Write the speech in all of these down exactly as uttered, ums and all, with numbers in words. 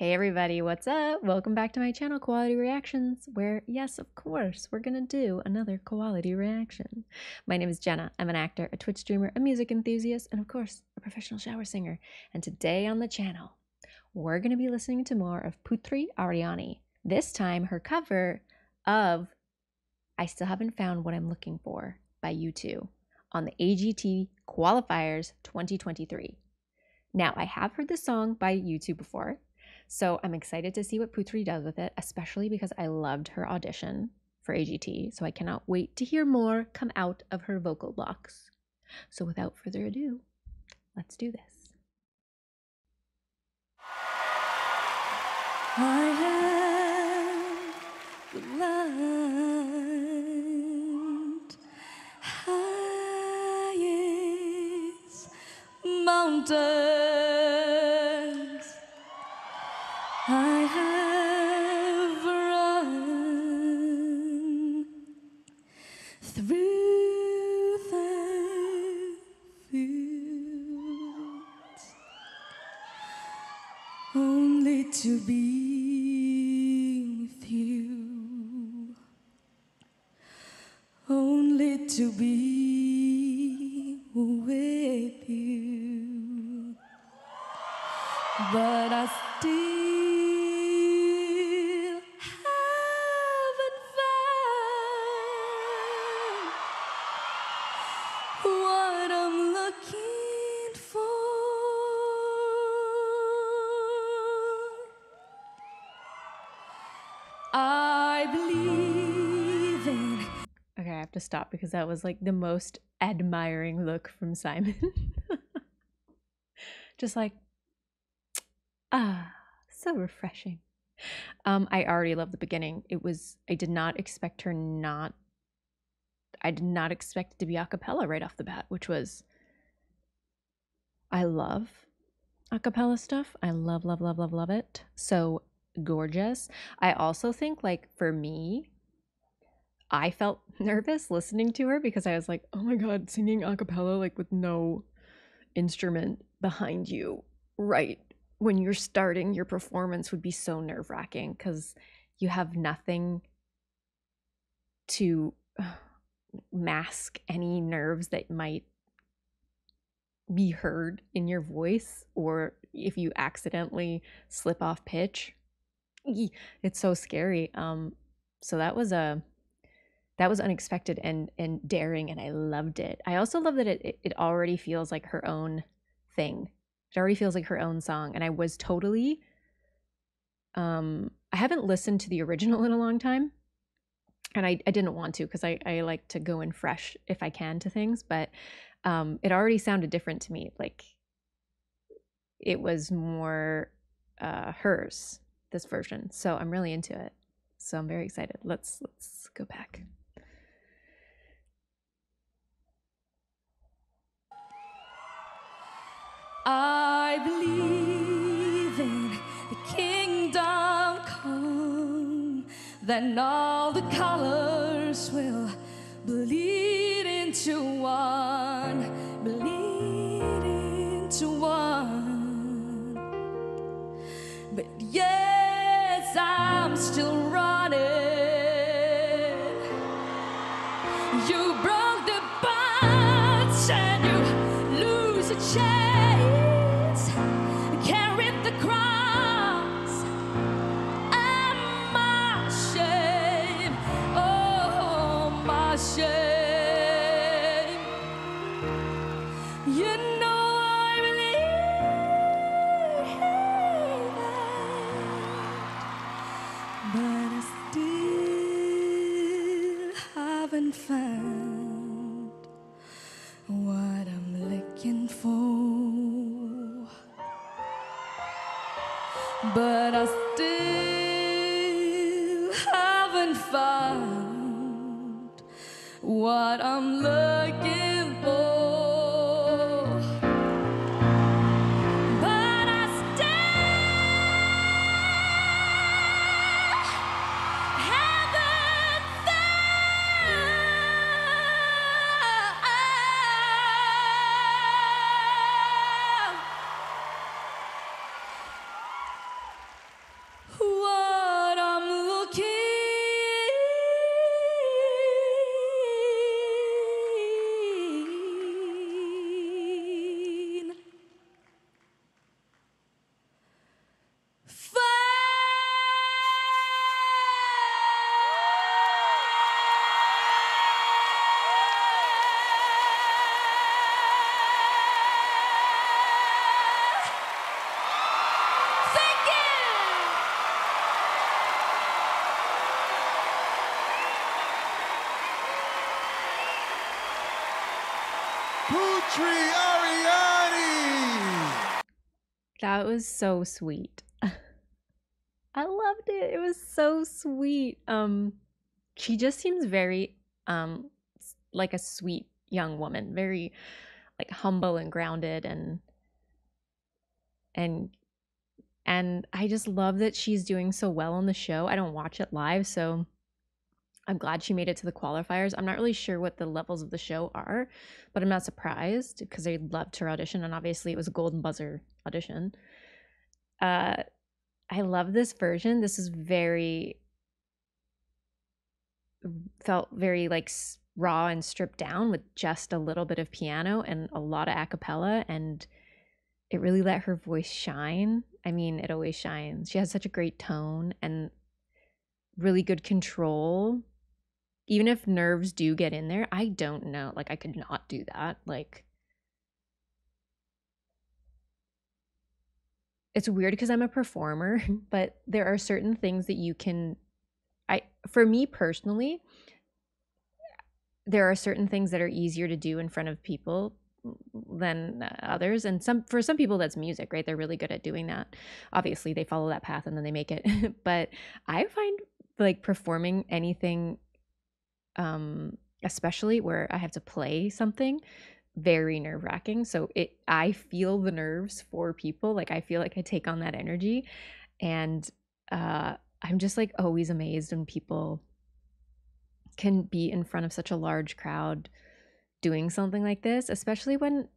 Hey everybody, what's up? Welcome back to my channel, Quality Reactions, where yes, of course, we're gonna do another quality reaction. My name is Jenna. I'm an actor, a Twitch streamer, a music enthusiast, and of course, a professional shower singer. And today on the channel, we're gonna be listening to more of Putri Ariani. This time, her cover of I Still Haven't Found What I'm Looking For by U two on the A G T Qualifiers twenty twenty-three. Now, I have heard this song by U two before, so I'm excited to see what Putri does with it, especially because I loved her audition for A G T, so I cannot wait to hear more come out of her vocal blocks. So without further ado, let's do this. I am the land, highest mountain. I have run through the fields only to be with you, only to be with you, but I still I believe in. Okay, I have to stop because that was like the most admiring look from Simon. Just like, ah, so refreshing. Um, I already love the beginning. It was, I did not expect her not, I did not expect it to be a cappella right off the bat, which was, I love a cappella stuff. I love, love, love, love, love it. So gorgeous. I also think, like, for me, I felt nervous listening to her because I was like, oh my god, singing a cappella like with no instrument behind you right when you're starting your performance would be so nerve-wracking because you have nothing to mask any nerves that might be heard in your voice, or if you accidentally slip off pitch, it's so scary. Um so that was a that was unexpected and and daring, and I loved it. I also love that it it already feels like her own thing. It already feels like her own song, and I was totally um I haven't listened to the original in a long time, and I, I didn't want to because I, I like to go in fresh if I can to things, but um it already sounded different to me. Like, it was more uh hers, this version, so I'm really into it. So I'm very excited. Let's let's go back. I believe in the kingdom come, then all the colors will bleed into one, bleed into one. But yeah, I'm still running. You broke the bonds and you lose a chance. Carry the cross and my shame. Oh, my shame. You know, found what I'm looking for, but I still haven't found what I'm looking for. Putri Ariani. That was so sweet. I loved it. It was so sweet. Um, she just seems very um like a sweet young woman, very like humble and grounded, and and and I just love that she's doing so well on the show. I don't watch it live, so I'm glad she made it to the qualifiers. I'm not really sure what the levels of the show are, but I'm not surprised because I loved her audition, and obviously it was a golden buzzer audition. Uh, I love this version. This is very, felt very like raw and stripped down with just a little bit of piano and a lot of a cappella, and it really let her voice shine. I mean, it always shines. She has such a great tone and really good control. Even if nerves do get in there, I don't know. Like, I could not do that. Like, it's weird because I'm a performer, but there are certain things that you can, I, for me personally, there are certain things that are easier to do in front of people than others. And some, for some people that's music, right? They're really good at doing that. Obviously they follow that path and then they make it. But I find like performing anything, um, especially where I have to play something, very nerve-wracking. So it, I feel the nerves for people. Like, I feel like I take on that energy, and uh, I'm just like always amazed when people can be in front of such a large crowd doing something like this, especially when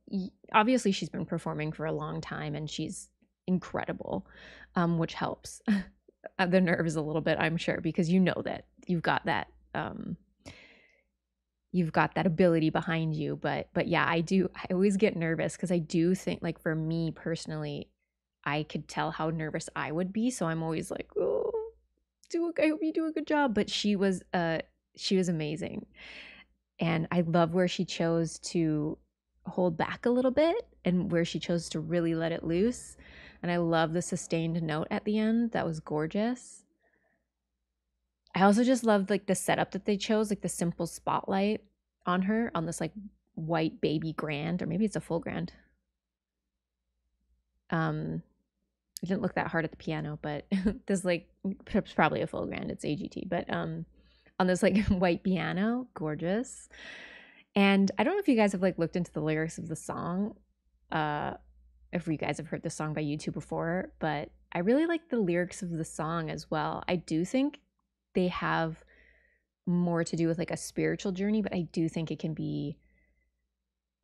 obviously she's been performing for a long time and she's incredible, um, which helps the nerves a little bit, I'm sure, because you know that you've got that, um, you've got that ability behind you. But, but yeah, I do, I always get nervous because I do think, like, for me personally, I could tell how nervous I would be. So I'm always like, oh, do a, I hope you do a good job. But she was, uh, she was amazing. And I love where she chose to hold back a little bit and where she chose to really let it loose. And I love the sustained note at the end. That was gorgeous. I also just loved like the setup that they chose, like the simple spotlight on her on this like white baby grand, or maybe it's a full grand. Um, I didn't look that hard at the piano, but this like, it's probably a full grand. It's A G T, but um, on this like white piano, gorgeous. And I don't know if you guys have like looked into the lyrics of the song, uh, if you guys have heard this song by U two before, but I really like the lyrics of the song as well. I do think they have more to do with like a spiritual journey, but I do think it can be,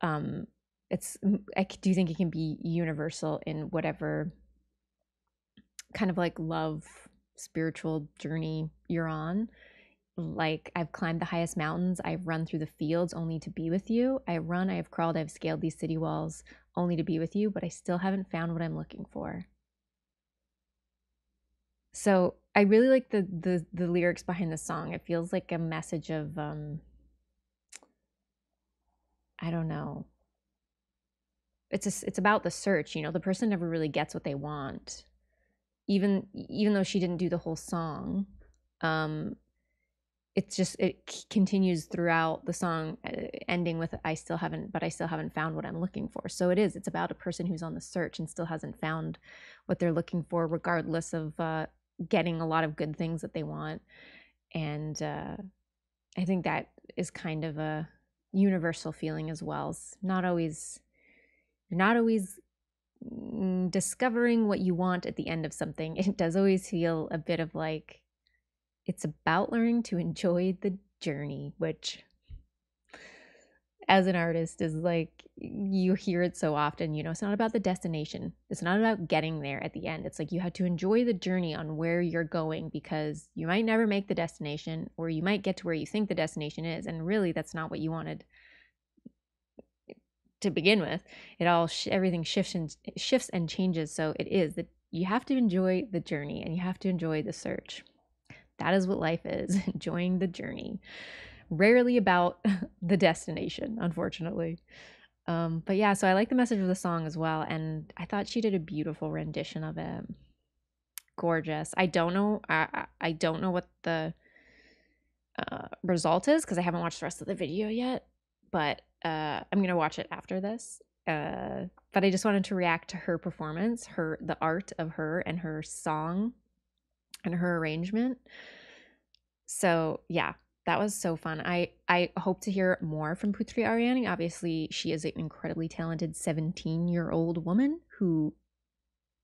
um, it's, I do think it can be universal in whatever kind of like love, spiritual journey you're on. Like, I've climbed the highest mountains, I've run through the fields only to be with you. I run, I have crawled, I've scaled these city walls only to be with you, but I still haven't found what I'm looking for. So I really like the the, the lyrics behind the song. It feels like a message of, um, I don't know. It's a, it's about the search, you know, the person never really gets what they want. Even, even though she didn't do the whole song, um, it's just, it continues throughout the song, ending with I still haven't, but I still haven't found what I'm looking for. So it is, it's about a person who's on the search and still hasn't found what they're looking for, regardless of uh, getting a lot of good things that they want. And uh, I think that is kind of a universal feeling as well. It's not always, you're not always discovering what you want at the end of something. It does always feel a bit of like, it's about learning to enjoy the journey, which as an artist is like, you hear it so often, you know, it's not about the destination. It's not about getting there at the end. It's like you have to enjoy the journey on where you're going, because you might never make the destination, or you might get to where you think the destination is, and really that's not what you wanted to begin with. It all, sh everything shifts and, shifts and changes. So it is that you have to enjoy the journey and you have to enjoy the search. That is what life is, enjoying the journey. Rarely about the destination, unfortunately. Um, but yeah, so I like the message of the song as well. And I thought she did a beautiful rendition of it. Gorgeous. I don't know. I, I don't know what the uh, result is, because I haven't watched the rest of the video yet, but uh, I'm going to watch it after this. Uh, but I just wanted to react to her performance, her, the art of her and her song and her arrangement. So yeah, that was so fun. I, I hope to hear more from Putri Ariani. Obviously, she is an incredibly talented seventeen-year-old woman who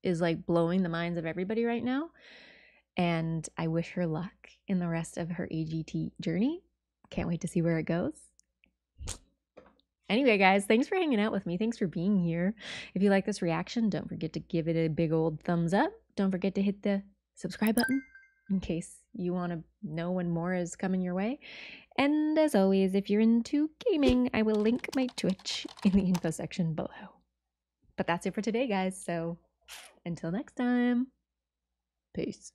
is like blowing the minds of everybody right now. And I wish her luck in the rest of her A G T journey. Can't wait to see where it goes. Anyway, guys, thanks for hanging out with me. Thanks for being here. If you like this reaction, don't forget to give it a big old thumbs up. Don't forget to hit the subscribe button in case you want to know when more is coming your way. And as always, if you're into gaming, I will link my Twitch in the info section below. But that's it for today, guys. So until next time, peace.